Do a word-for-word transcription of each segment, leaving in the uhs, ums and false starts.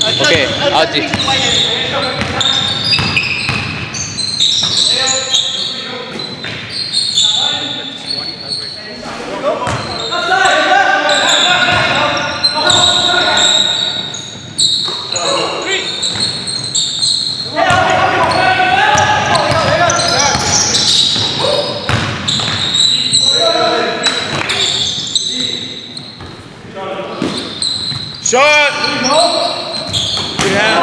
Okay, A J. Shot! Yeah.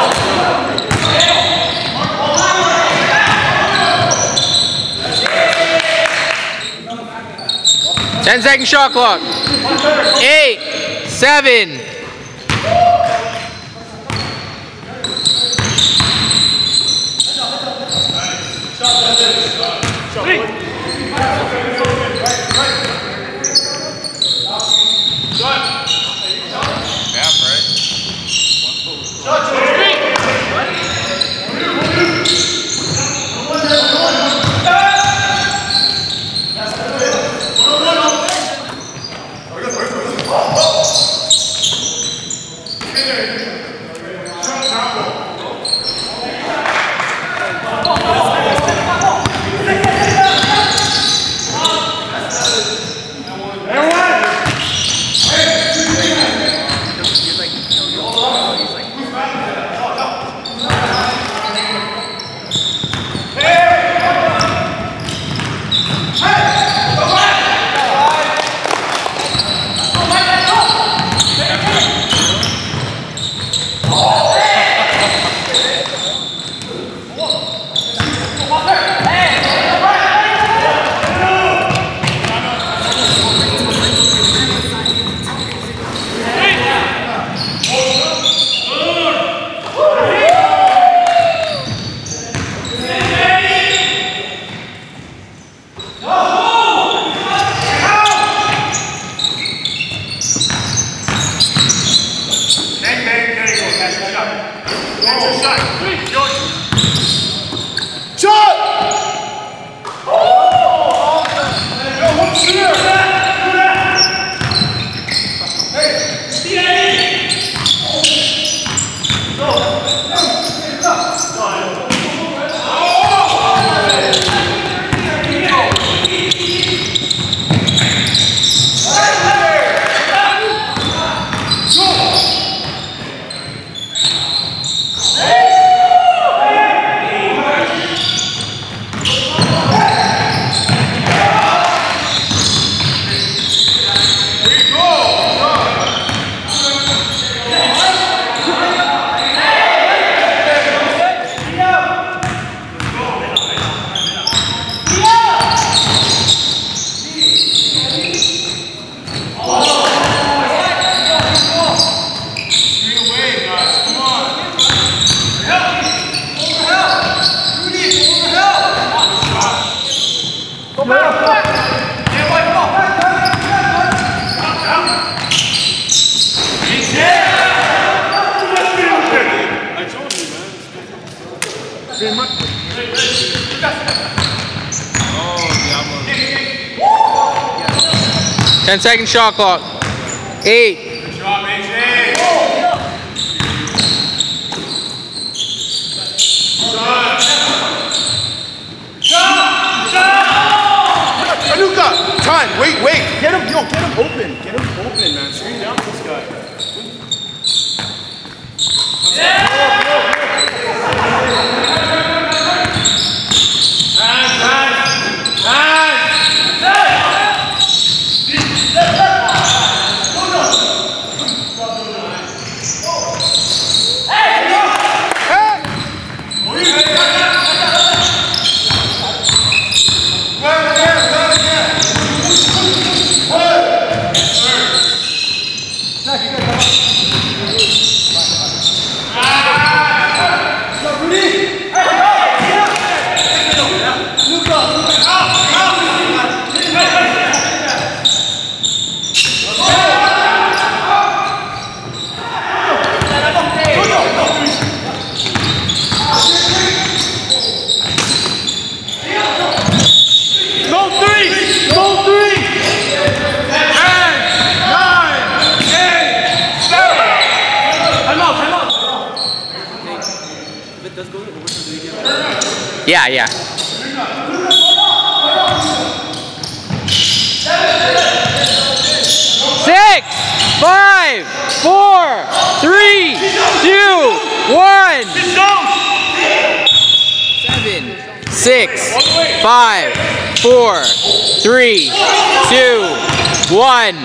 Ten second shot clock. Eight, seven. Ten second shot clock. Eight. Good job, A J. Shot. Shot. Shot. Tanuka. Time. Wait, wait. Get him. Yo, get him open. Get him open, man. Screen down this guy. Yeah. Ah! Yeah, yeah. Six, five, four, three, two, one. Seven, six, five, four, three, two, one.